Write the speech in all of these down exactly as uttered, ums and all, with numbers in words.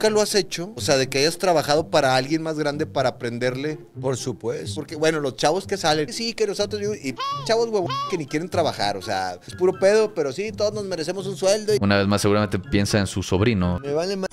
nunca lo has hecho? O sea, de que hayas trabajado para alguien más grande para aprenderle. Por supuesto. Porque, bueno, los chavos que salen, sí, que nosotros, y chavos huevos que ni quieren trabajar, o sea, es puro pedo, pero sí, todos nos merecemos un sueldo. Y... una vez más, seguramente piensa en su sobrino. Me vale más,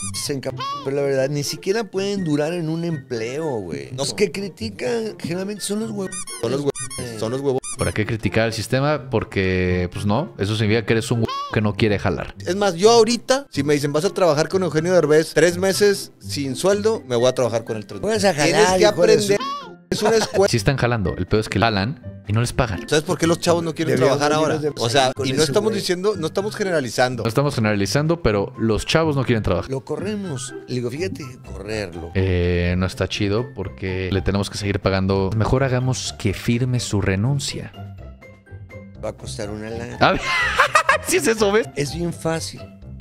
pero la verdad, ni siquiera pueden durar en un empleo, güey. Los que critican, generalmente son los huevos. Son los huevos, son los huevos. ¿Para qué criticar el sistema? Porque, pues no, eso significa que eres un huevo que no quiere jalar. Es más, yo ahorita, si me dicen, vas a trabajar con Eugenio Derbez tres meses sin sueldo, me voy a trabajar con el tres meses. Puedes jalar. Tienes que aprender. Es una escuela. Sí están jalando, el peor es que jalan y no les pagan. ¿Sabes por qué los chavos no quieren Deberíamos trabajar ahora? De... o sea, y no eso, estamos güey. diciendo, no estamos generalizando. No estamos generalizando, pero los chavos no quieren trabajar. Lo corremos. Le digo, fíjate, correrlo. Eh, no está chido porque le tenemos que seguir pagando. Mejor hagamos que firme su renuncia. Va a costar una lana. A ver. ¿Sí es eso, ves? Es bien fácil.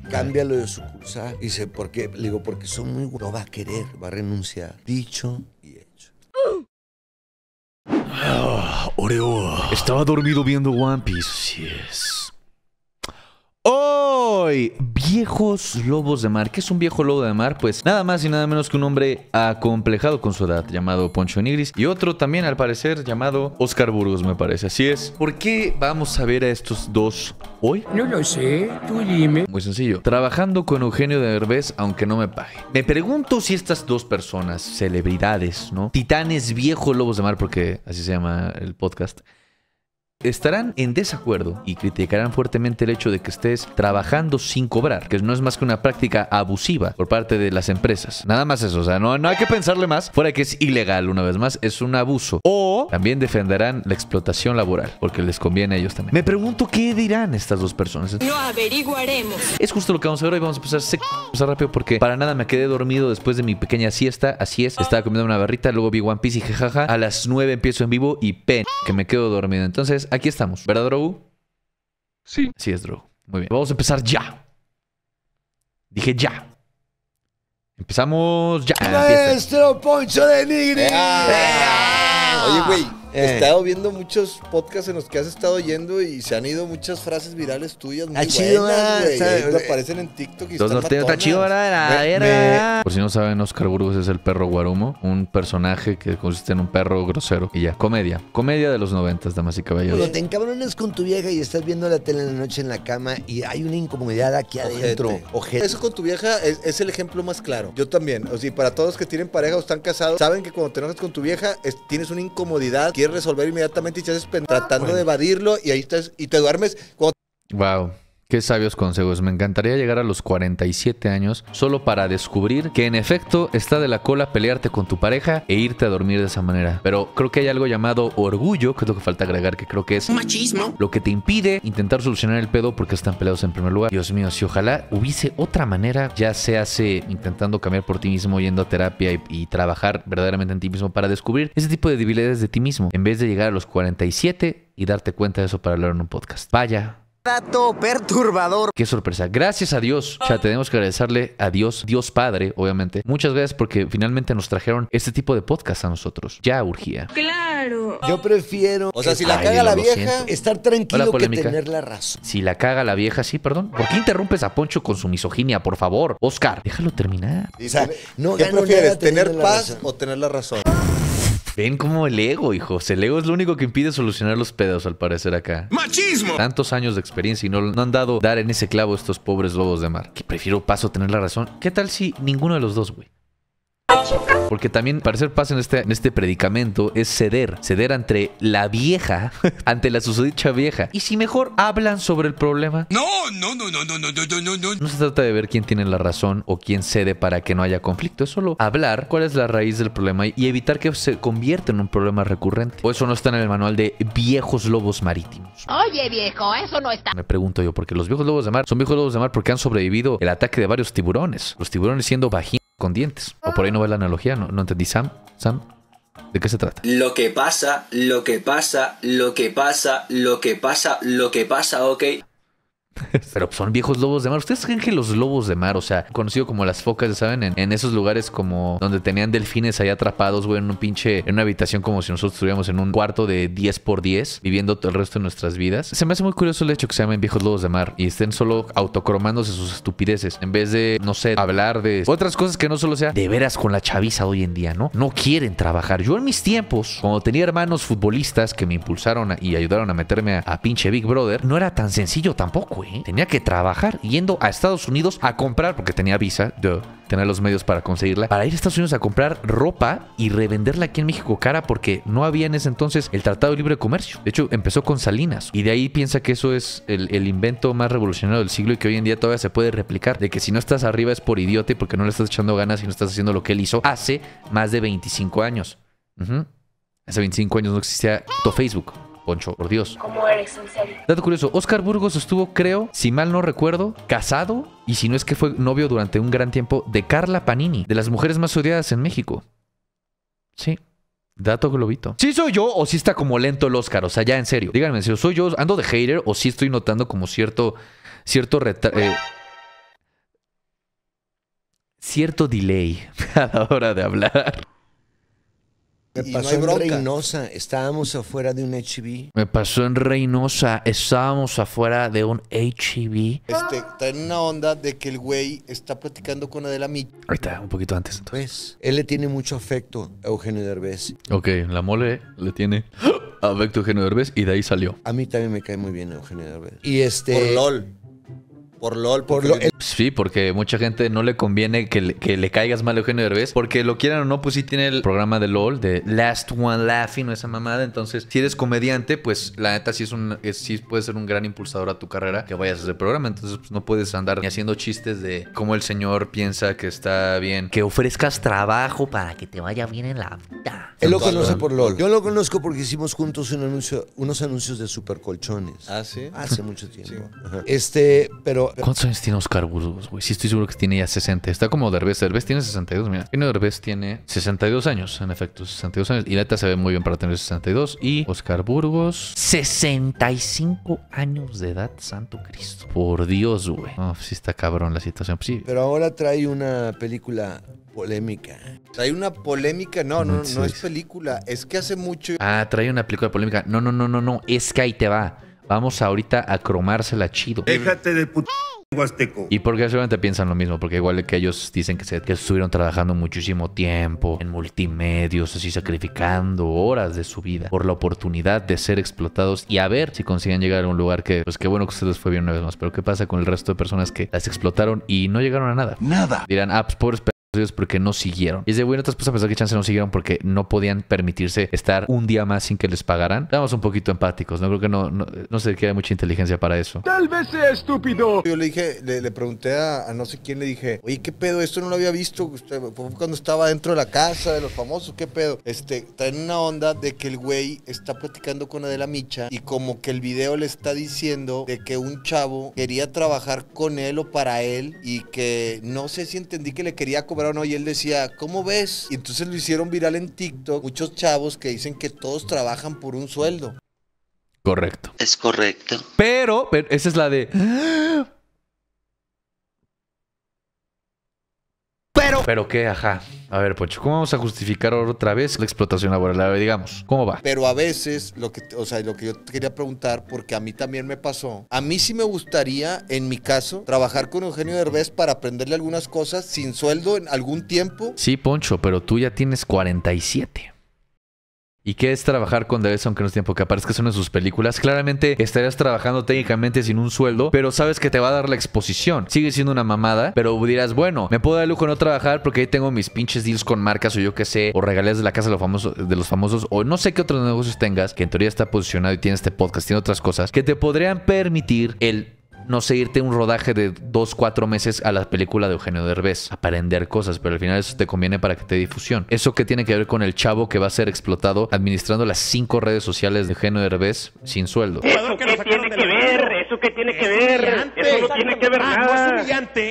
Cámbialo de sucursal. Dice, ¿por qué? Le digo, porque son muy buenos. No va a querer, va a renunciar. Dicho y hecho. Ah, Oreo. Estaba dormido viendo One Piece. Así es. ¡Hoy! Viejos lobos de mar. ¿Qué es un viejo lobo de mar? Pues nada más y nada menos que un hombre acomplejado con su edad, llamado Poncho Nigris. Y otro también, al parecer, llamado Oscar Burgos, me parece. Así es. ¿Por qué vamos a ver a estos dos hoy? No lo sé, tú dime. Muy sencillo. Trabajando con Eugenio Derbez, aunque no me pague. Me pregunto si estas dos personas, celebridades, ¿no? Titanes viejos lobos de mar, porque así se llama el podcast, estarán en desacuerdo y criticarán fuertemente el hecho de que estés trabajando sin cobrar, que no es más que una práctica abusiva por parte de las empresas. Nada más eso, o sea, no, no hay que pensarle más, fuera que es ilegal, una vez más, es un abuso. O también defenderán la explotación laboral, porque les conviene a ellos también. Me pregunto qué dirán estas dos personas. Lo averiguaremos. Es justo lo que vamos a ver hoy, vamos a empezar, se... empezar rápido porque para nada me quedé dormido después de mi pequeña siesta, así es. Estaba comiendo una barrita, luego vi One Piece y jajaja. A las nueve empiezo en vivo y pen, que me quedo dormido. Entonces... aquí estamos, ¿verdad, Drogu? Sí. Sí es Drogu. Muy bien. Vamos a empezar ya. Dije ya. Empezamos ya. ¡Maestro Poncho de Nigris! Oye, güey, he estado viendo muchos podcasts en los que has estado yendo y se han ido muchas frases virales tuyas muy buenas, güey. Aparecen en TikTok y están matonas. Está chido, ¿verdad? Por si no saben, Oscar Burgos es el perro Guarumo, un personaje que consiste en un perro grosero. Y ya, comedia. Comedia de los noventas, damas y caballeros. Cuando te encabrones con tu vieja y estás viendo la tele en la noche en la cama y hay una incomodidad aquí adentro. Ojete. Eso con tu vieja es, es el ejemplo más claro. Yo también. O sea, para todos los que tienen pareja o están casados, saben que cuando te enojas con tu vieja es, tienes un incomodidad, quieres resolver inmediatamente y te haces tratando bueno. de evadirlo y ahí estás y te duermes. Cuando... wow, qué sabios consejos. Me encantaría llegar a los cuarenta y siete años solo para descubrir que en efecto está de la cola pelearte con tu pareja e irte a dormir de esa manera. Pero creo que hay algo llamado orgullo, que es lo que falta agregar, que creo que es machismo, lo que te impide intentar solucionar el pedo porque están peleados en primer lugar. Dios mío, si ojalá hubiese otra manera, ya se hace intentando cambiar por ti mismo, yendo a terapia y, y trabajar verdaderamente en ti mismo para descubrir ese tipo de debilidades de ti mismo, en vez de llegar a los cuarenta y siete y darte cuenta de eso para hablar en un podcast. Vaya dato perturbador. Qué sorpresa. Gracias a Dios. Ya tenemos que agradecerle a Dios, Dios Padre, obviamente. Muchas gracias porque finalmente nos trajeron este tipo de podcast a nosotros. Ya urgía. Claro. Yo prefiero... o sea, si la ay, caga la vieja, estar tranquilo que tener la razón. Si la caga la vieja, sí, perdón. ¿Por qué interrumpes a Poncho con su misoginia, por favor? Oscar, déjalo terminar. O sea, no, ¿qué prefieres? ¿Tener, ¿tener paz razón? o tener la razón? Ven como el ego, hijos. El ego es lo único que impide solucionar los pedos, al parecer, acá. ¡Machismo! Tantos años de experiencia y no, no han dado dar en ese clavo estos pobres lobos de mar. Que prefiero paso tener la razón. ¿Qué tal si ninguno de los dos, güey? Porque también, parecer paz en este, en este predicamento es ceder. Ceder ante la vieja, ante la susodicha vieja. Y si mejor hablan sobre el problema. No, no, no, no, no, no, no, no, no. No se trata de ver quién tiene la razón o quién cede para que no haya conflicto. Es solo hablar cuál es la raíz del problema y evitar que se convierta en un problema recurrente. O eso no está en el manual de viejos lobos marítimos. Oye, viejo, eso no está. Me pregunto yo, porque los viejos lobos de mar son viejos lobos de mar porque han sobrevivido el ataque de varios tiburones. Los tiburones siendo bajinos. Con dientes. O por ahí no ve la analogía, no, no entendí. Sam, Sam, ¿de qué se trata? Lo que pasa, lo que pasa, lo que pasa, lo que pasa, lo que pasa, ok. Pero son viejos lobos de mar. ¿Ustedes creen que los lobos de mar, o sea, conocido como las focas, ¿saben? En, en esos lugares como donde tenían delfines ahí atrapados, güey, en un pinche, en una habitación como si nosotros estuviéramos en un cuarto de diez por diez, viviendo el resto de nuestras vidas. Se me hace muy curioso el hecho que se llamen viejos lobos de mar y estén solo autocromándose sus estupideces, en vez de, no sé, hablar de otras cosas que no solo sea de veras con la chaviza hoy en día, ¿no? No quieren trabajar. Yo en mis tiempos, cuando tenía hermanos futbolistas que me impulsaron a, y ayudaron a meterme a, a pinche Big Brother, no era tan sencillo tampoco, ¿eh? Tenía que trabajar yendo a Estados Unidos a comprar, porque tenía visa, yo tener los medios para conseguirla, para ir a Estados Unidos a comprar ropa y revenderla aquí en México cara, porque no había en ese entonces el Tratado de Libre Comercio. De hecho, empezó con Salinas, y de ahí piensa que eso es el, el invento más revolucionario del siglo y que hoy en día todavía se puede replicar, de que si no estás arriba es por idiota y porque no le estás echando ganas y no estás haciendo lo que él hizo hace más de veinticinco años. Uh-huh. Hace veinticinco años no existía todo Facebook. Poncho, por Dios. ¿Cómo eres, en serio? Dato curioso, Oscar Burgos estuvo, creo, si mal no recuerdo, casado, y si no es que fue novio durante un gran tiempo, de Carla Panini, de las mujeres más odiadas en México. Sí. Dato globito. ¿Sí soy yo o sí está como lento el Oscar? O sea, ya en serio. Díganme, si soy yo, ando de hater o sí estoy notando como cierto, cierto retraso. Eh, cierto delay a la hora de hablar. Me pasó no en bronca. Reynosa, estábamos afuera de un H E B Me pasó en Reynosa, estábamos afuera de un H E B Este, está en una onda de que el güey está platicando con Adela Micha. Ahorita, un poquito antes. Entonces. Pues, él le tiene mucho afecto a Eugenio Derbez. Ok, la mole le tiene afecto a Eugenio Derbez y de ahí salió. A mí también me cae muy bien Eugenio Derbez. Y este... Por LOL. Por LOL, por LOL. Sí, porque mucha gente no le conviene que le, que le caigas mal a Eugenio Derbez, porque lo quieran o no, pues sí tiene el programa de LOL, de Last One Laughing o esa mamada. Entonces, si eres comediante, pues la neta sí, es un, es, sí puede ser un gran impulsador a tu carrera que vayas a ese programa. Entonces, pues no puedes andar ni haciendo chistes de cómo el señor piensa que está bien. Que ofrezcas trabajo para que te vaya bien en la vida. Él lo conoce por LOL. Yo lo conozco porque hicimos juntos un anuncio, unos anuncios de supercolchones. ¿Ah, sí? Hace mucho tiempo. Sí. Este, pero ¿cuántos años tiene Oscar Burgos, güey? Sí, estoy seguro que tiene ya sesenta. Está como Derbez. Derbez tiene sesenta y dos, mira. Eugenio Derbez tiene sesenta y dos años, en efecto, sesenta y dos años. Y la neta se ve muy bien para tener sesenta y dos. Y Oscar Burgos, sesenta y cinco años de edad, santo Cristo. Por Dios, güey. No, sí está cabrón la situación. Pues sí. Pero ahora trae una película polémica. Trae una polémica. No, no, no, no es película. Es que hace mucho... Ah, trae una película polémica. No, no, no, no, no. Es que ahí te va. Vamos ahorita a cromársela chido. Déjate de puto huasteco. Y porque seguramente piensan lo mismo, porque igual que ellos dicen que, se, que estuvieron trabajando muchísimo tiempo en multimedios, así sacrificando horas de su vida por la oportunidad de ser explotados y a ver si consiguen llegar a un lugar que, pues qué bueno que ustedes fue bien una vez más, pero qué pasa con el resto de personas que las explotaron y no llegaron a nada. Nada. Dirán, ah, pues pobres ellos porque no siguieron. Y es de, bueno, otras personas pensaron que chance no siguieron porque no podían permitirse estar un día más sin que les pagaran. Estamos un poquito empáticos, ¿no? Creo que no, no, no se queda mucha inteligencia para eso. Tal vez sea estúpido. Yo le dije, le, le pregunté a, a no sé quién, le dije, oye, ¿qué pedo? Esto no lo había visto cuando estaba dentro de la casa de los famosos, ¿qué pedo? Este, está en una onda de que el güey está platicando con Adela Micha y como que el video le está diciendo de que un chavo quería trabajar con él o para él y que no sé si entendí que le quería cobrar. No, y él decía, ¿cómo ves? Y entonces lo hicieron viral en TikTok. Muchos chavos que dicen que todos trabajan por un sueldo. Correcto. Es correcto. Pero, pero esa es la de... Pero... ¿Pero qué? Ajá. A ver, Poncho, ¿cómo vamos a justificar otra vez la explotación laboral? A ver, digamos, ¿cómo va? Pero a veces, lo que, o sea, lo que yo te quería preguntar, porque a mí también me pasó, a mí sí me gustaría, en mi caso, trabajar con Eugenio Derbez para aprenderle algunas cosas sin sueldo en algún tiempo. Sí, Poncho, pero tú ya tienes cuarenta y siete. ¿Y qué es trabajar con Derbez aunque no es tiempo que aparezcas en sus películas? Claramente estarías trabajando técnicamente sin un sueldo, pero sabes que te va a dar la exposición. Sigue siendo una mamada, pero dirás, bueno, me puedo dar el lujo de no trabajar porque ahí tengo mis pinches deals con marcas o yo qué sé, o regalías de la casa de los famosos, de los famosos o no sé qué otros negocios tengas, que en teoría está posicionado y tiene este podcast, tiene otras cosas, que te podrían permitir el... no sé, irte un rodaje de dos, cuatro meses a la película de Eugenio Derbez, aprender cosas, pero al final eso te conviene para que te dé difusión. ¿Eso qué tiene que ver con el chavo que va a ser explotado administrando las cinco redes sociales de Eugenio Derbez sin sueldo? ¿Eso qué tiene que ver? ¿Eso qué tiene que ver? Eso no tiene que ver nada.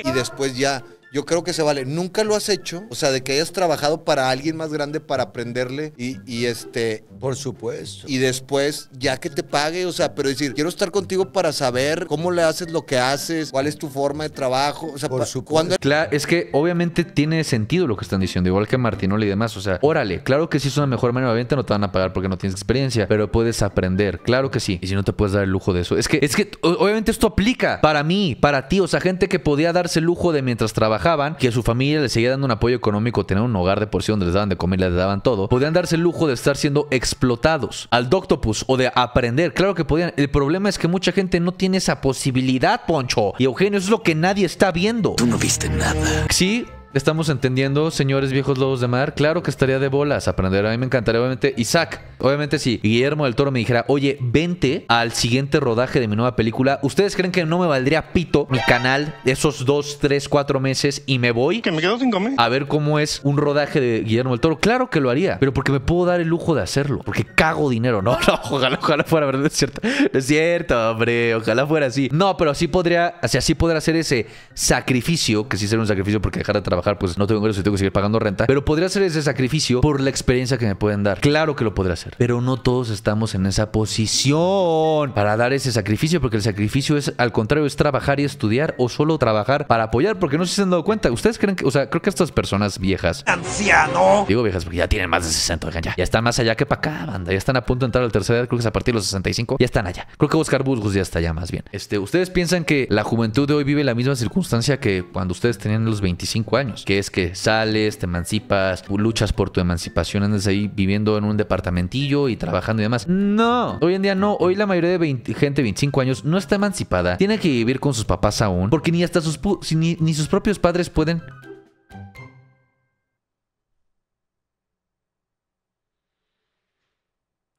Y después ya yo creo que se vale. Nunca lo has hecho, o sea, de que hayas trabajado para alguien más grande para aprenderle y, y este... Por supuesto. Y después, ya que te pague, o sea, pero decir, quiero estar contigo para saber cómo le haces lo que haces, cuál es tu forma de trabajo, o sea, por supuesto. Claro, es que obviamente tiene sentido lo que están diciendo, igual que Martinoli y demás, o sea, órale, claro que si es una mejor manera de venta, no te van a pagar porque no tienes experiencia, pero puedes aprender, claro que sí, y si no te puedes dar el lujo de eso, es que, es que obviamente esto aplica para mí, para ti, o sea, gente que podía darse el lujo de mientras trabajaban, que su familia les seguía dando un apoyo económico, tener un hogar de por sí donde les daban de comer, les daban todo, podían darse el lujo de estar siendo explotados al Doctopus o de aprender, claro que podían, el problema es que mucha gente no tiene esa posibilidad, Poncho y Eugenio, eso es lo que nadie está viendo. Tú no viste nada. Sí, estamos entendiendo, señores viejos lobos de mar. Claro que estaría de bolas aprender. A mí me encantaría, obviamente, Isaac. Obviamente, si Guillermo del Toro me dijera, oye, vente al siguiente rodaje de mi nueva película, ¿ustedes creen que no me valdría pito mi canal esos dos, tres, cuatro meses y me voy? Que me quedo sin comer. A ver cómo es un rodaje de Guillermo del Toro. Claro que lo haría, pero porque me puedo dar el lujo de hacerlo. Porque cago dinero. No, no, ojalá, ojalá fuera verdad. Es cierto, es cierto, hombre. Ojalá fuera así. No, pero así podría, así, así podría hacer ese sacrificio, que sí sería un sacrificio porque dejar de trabajar, pues no tengo ingresos y tengo que seguir pagando renta, pero podría hacer ese sacrificio por la experiencia que me pueden dar. Claro que lo podría hacer, pero no todos estamos en esa posición para dar ese sacrificio, porque el sacrificio es, al contrario, es trabajar y estudiar, o solo trabajar para apoyar, porque no sé si se han dado cuenta. ¿Ustedes creen que, o sea, creo que estas personas viejas, anciano, digo viejas porque ya tienen más de sesenta, ya, ya están más allá que para acá, banda, ya están a punto de entrar a la tercera edad, creo que es a partir de los sesenta y cinco, ya están allá. Creo que Oscar Burgos ya está allá más bien. Este, ¿ustedes piensan que la juventud de hoy vive la misma circunstancia que cuando ustedes tenían los veinticinco años? Que es que sales, te emancipas, luchas por tu emancipación, andas ahí viviendo en un departamentillo y trabajando y demás. No, hoy en día no. Hoy la mayoría de veinte, gente de veinticinco años no está emancipada, tiene que vivir con sus papás aún, porque ni hasta sus ni, ni sus propios padres pueden.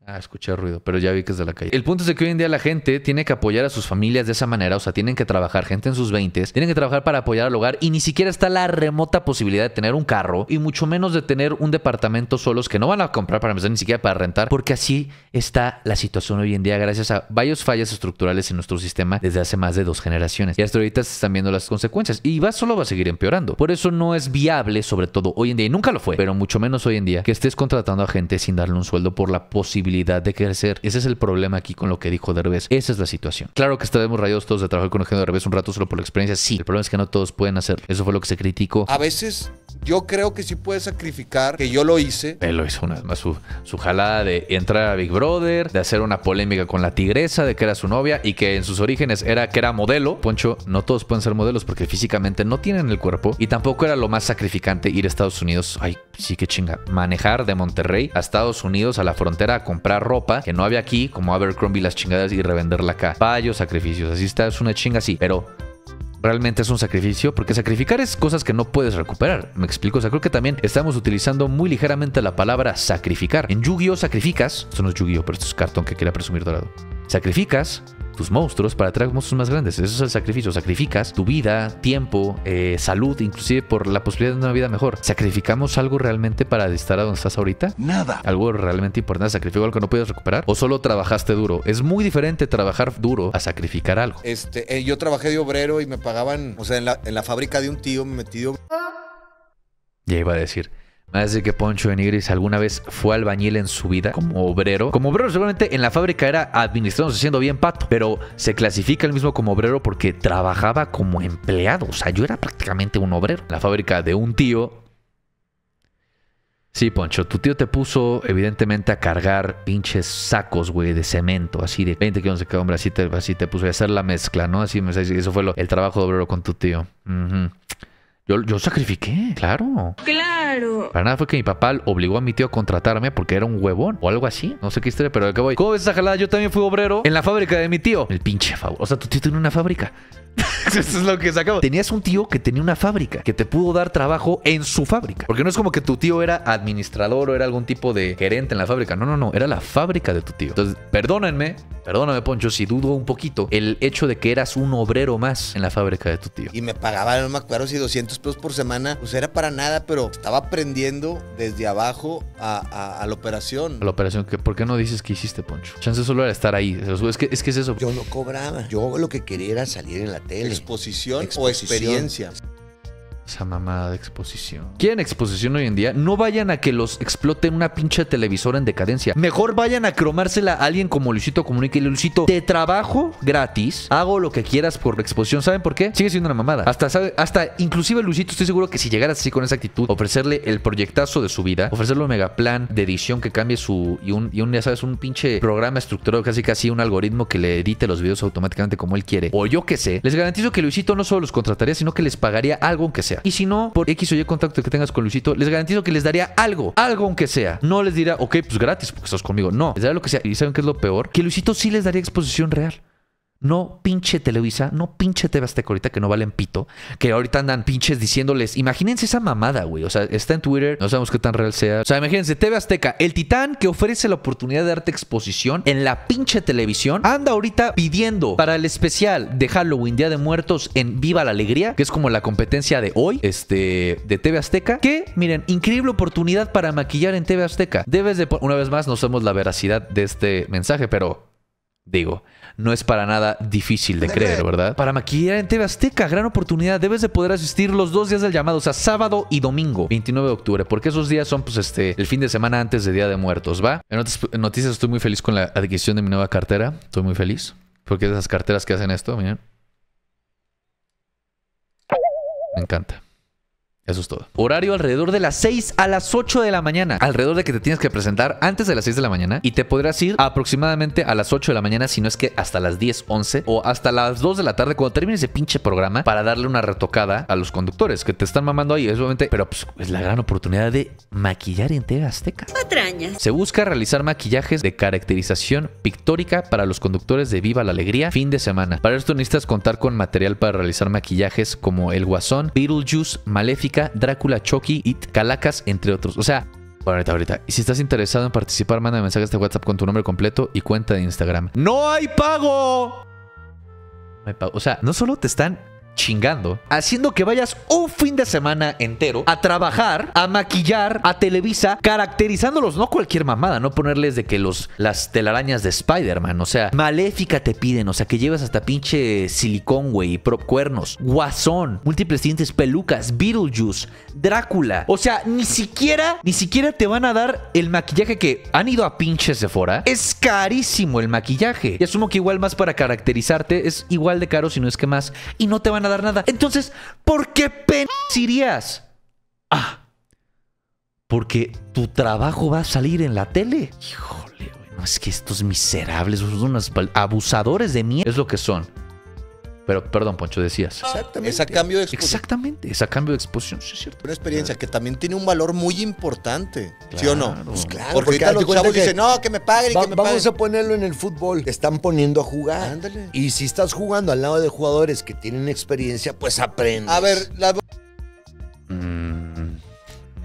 Ah, escuché ruido, pero ya vi que es de la calle. El punto es de que hoy en día la gente tiene que apoyar a sus familias de esa manera, o sea, tienen que trabajar, gente en sus veintes, tienen que trabajar para apoyar al hogar y ni siquiera está la remota posibilidad de tener un carro y mucho menos de tener un departamento solos que no van a comprar para empezar, ni siquiera para rentar, porque así está la situación hoy en día gracias a varias fallas estructurales en nuestro sistema desde hace más de dos generaciones. Y hasta ahorita se están viendo las consecuencias y va solo va a seguir empeorando. Por eso no es viable, sobre todo hoy en día, y nunca lo fue, pero mucho menos hoy en día, que estés contratando a gente sin darle un sueldo por la posibilidad de crecer. Ese es el problema aquí con lo que dijo Derbez. Esa es la situación. Claro que estaremos rayados todos de trabajar con Eugenio Derbez un rato solo por la experiencia. Sí, el problema es que no todos pueden hacerlo. Eso fue lo que se criticó. A veces yo creo que sí puedes sacrificar, que yo lo hice. Él lo hizo una vez más, su, su jalada de entrar a Big Brother, de hacer una polémica con la tigresa, de que era su novia y que en sus orígenes era que era modelo. Poncho, no todos pueden ser modelos porque físicamente no tienen el cuerpo y tampoco era lo más sacrificante ir a Estados Unidos. Ay, sí que chinga. Manejar de Monterrey a Estados Unidos, a la frontera, a comprar ropa que no había aquí, como Abercrombie, las chingadas, y revenderla acá. Fallos, sacrificios, así está, es una chinga, sí, pero realmente es un sacrificio, porque sacrificar es cosas que no puedes recuperar, me explico. O sea, creo que también estamos utilizando muy ligeramente la palabra sacrificar. En Yu-Gi-Oh sacrificas, esto no es Yu-Gi-Oh, pero esto es cartón que quería presumir dorado, sacrificas tus monstruos para traer monstruos más grandes. Eso es el sacrificio. Sacrificas tu vida, tiempo, eh, salud, inclusive por la posibilidad de una vida mejor. ¿Sacrificamos algo realmente para estar a donde estás ahorita? Nada. ¿Algo realmente importante? ¿Sacrificó algo que no puedes recuperar? ¿O solo trabajaste duro? Es muy diferente trabajar duro a sacrificar algo. Este, eh, yo trabajé de obrero y me pagaban, o sea, en la, en la fábrica de un tío me metí de obrero. Ya iba a decir... Más de que Poncho Nigris alguna vez fue albañil en su vida como obrero. Como obrero seguramente en la fábrica era administrándose, siendo bien pato, pero se clasifica el mismo como obrero porque trabajaba como empleado. O sea, yo era prácticamente un obrero. La fábrica de un tío... Sí, Poncho, tu tío te puso evidentemente a cargar pinches sacos, güey, de cemento, así de veinte kilos de cada hombre, así te, así te puso a hacer la mezcla, ¿no? Así me eso fue lo, el trabajo de obrero con tu tío. Uh-huh. Yo, yo sacrifiqué, claro. Claro. Para nada fue que mi papá obligó a mi tío a contratarme porque era un huevón o algo así. No sé qué historia, pero de qué voy. ¿Cómo ves esa jalada? Yo también fui obrero en la fábrica de mi tío. El pinche favor. O sea, tu tío tiene una fábrica. Eso es lo que sacamos. Tenías un tío que tenía una fábrica, que te pudo dar trabajo en su fábrica. Porque no es como que tu tío era administrador o era algún tipo de gerente en la fábrica. No, no, no. Era la fábrica de tu tío. Entonces, perdónenme, perdóname, Poncho, si dudo un poquito el hecho de que eras un obrero más en la fábrica de tu tío. Y me pagaban, no me acuerdo si doscientos pesos por semana. Pues era para nada, pero estaba aprendiendo desde abajo a, a, a la operación. A la operación. Que, ¿por qué no dices que hiciste, Poncho? Chance solo era estar ahí. Es que, es que es eso. Yo no cobraba. Yo lo que quería era salir en la tele. Exposición, Exposición o experiencia. Esa mamada de exposición. ¿Quieren exposición hoy en día? No vayan a que los exploten una pinche televisora en decadencia. Mejor vayan a cromársela a alguien como Luisito Comunica y Luisito, te trabajo gratis, hago lo que quieras por exposición. ¿Saben por qué? Sigue siendo una mamada. Hasta, ¿sabe? Hasta inclusive Luisito, estoy seguro que si llegaras así con esa actitud, ofrecerle el proyectazo de su vida, ofrecerle un megaplan de edición que cambie su... Y un, y un ya sabes, un pinche programa estructurado, casi casi un algoritmo que le edite los videos automáticamente como él quiere. O yo qué sé. Les garantizo que Luisito no solo los contrataría, sino que les pagaría algo aunque sea. Y si no, por X o Y contacto que tengas con Luisito, les garantizo que les daría algo. Algo aunque sea. No les dirá, ok, pues gratis porque estás conmigo. No, les dará lo que sea. ¿Y saben qué es lo peor? Que Luisito sí les daría exposición real. No pinche Televisa, no pinche T V Azteca ahorita, que no valen pito, que ahorita andan pinches diciéndoles, imagínense esa mamada, güey. O sea, está en Twitter, no sabemos qué tan real sea. O sea, imagínense, T V Azteca, el titán que ofrece la oportunidad de darte exposición en la pinche televisión, anda ahorita pidiendo para el especial de Halloween, Día de Muertos, en Viva la Alegría, que es como la competencia de hoy, este, de T V Azteca, que, miren, increíble oportunidad para maquillar en T V Azteca. Debes de, una vez más, no sabemos la veracidad de este mensaje, pero... Digo, no es para nada difícil de creer, ¿verdad? Para maquillar en T V Azteca, gran oportunidad. Debes de poder asistir los dos días del llamado, o sea, sábado y domingo, veintinueve de octubre. Porque esos días son, pues, este, el fin de semana antes de Día de Muertos, ¿va? En otras noticias, estoy muy feliz con la adquisición de mi nueva cartera. Estoy muy feliz. Porque es de esas carteras que hacen esto, miren. Me encanta. Eso es todo. Horario alrededor de las seis a las ocho de la mañana. Alrededor de que te tienes que presentar antes de las seis de la mañana. Y te podrás ir aproximadamente a las ocho de la mañana, si no es que hasta las diez, once. O hasta las dos de la tarde, cuando termine ese pinche programa, para darle una retocada a los conductores que te están mamando ahí. Es obviamente, pero pues, es la gran oportunidad de maquillar en T V Azteca. Patrañas. Se busca realizar maquillajes de caracterización pictórica para los conductores de Viva la Alegría fin de semana. Para esto necesitas contar con material para realizar maquillajes como El Guasón, Beetlejuice, Maléfica, Drácula, Chucky, It, Calacas, entre otros. O sea, ahorita, ahorita. Y si estás interesado en participar, manda mensajes de WhatsApp con tu nombre completo y cuenta de Instagram. ¡No hay pago! No hay pago. O sea, no solo te están chingando, haciendo que vayas un fin de semana entero a trabajar, a maquillar, a Televisa, caracterizándolos, no cualquier mamada, no ponerles de que los, las telarañas de Spider-Man, o sea, Maléfica te piden, o sea, que llevas hasta pinche silicón, güey, prop cuernos, Guasón, múltiples dientes, pelucas, Beetlejuice, Drácula, o sea, ni siquiera, ni siquiera te van a dar el maquillaje que han ido a pinche Sephora. Es carísimo el maquillaje, y asumo que igual más para caracterizarte es igual de caro, si no es que más, y no te van a dar nada. Entonces, ¿por qué pen irías? Ah, porque tu trabajo va a salir en la tele. Híjole, güey, no, es que estos miserables son unos abusadores de mierda. Es lo que son. Pero, perdón, Poncho, decías. Exactamente. Es a cambio de exposición. Exactamente, es a cambio de exposición, sí es cierto. Una experiencia claro. que también tiene un valor muy importante, claro. ¿Sí o no? Pues claro. Porque, porque ahorita los chavos dicen, no, que me paguen, va, que me vamos paguen. Vamos a ponerlo en el fútbol. Te están poniendo a jugar. Ándale. Y si estás jugando al lado de jugadores que tienen experiencia, pues aprendes. A ver, la... Mm,